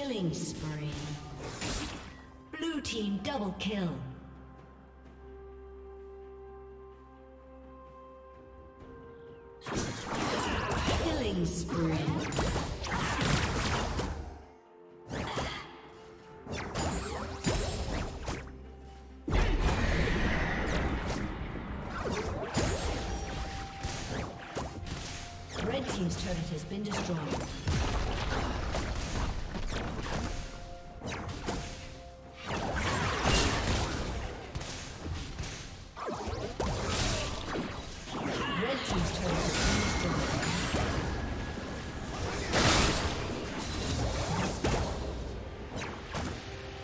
Killing spree. Blue team double kill. Killing spree. Team's turret has been destroyed. Red team's turret has been destroyed.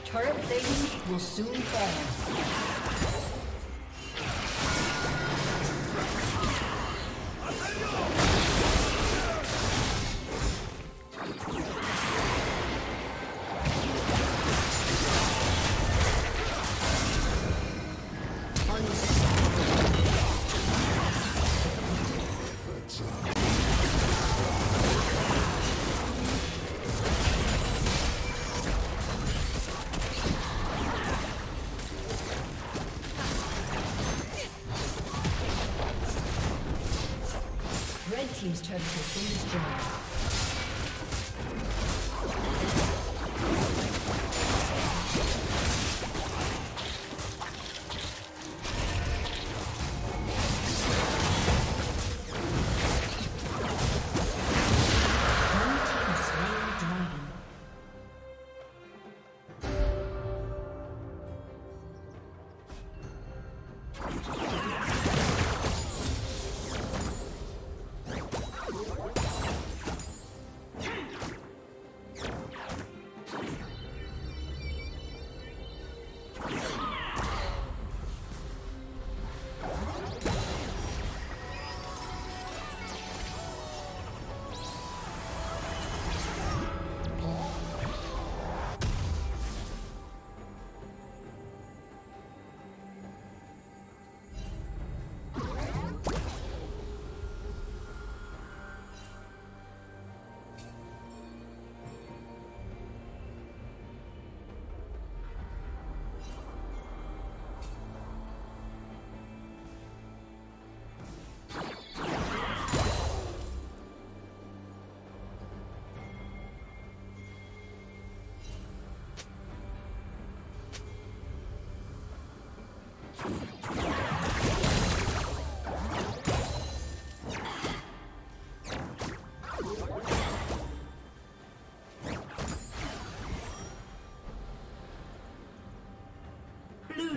Turret plating will soon fall. Team's turret has been destroyed. Blue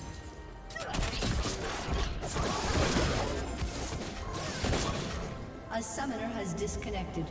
A summoner has disconnected.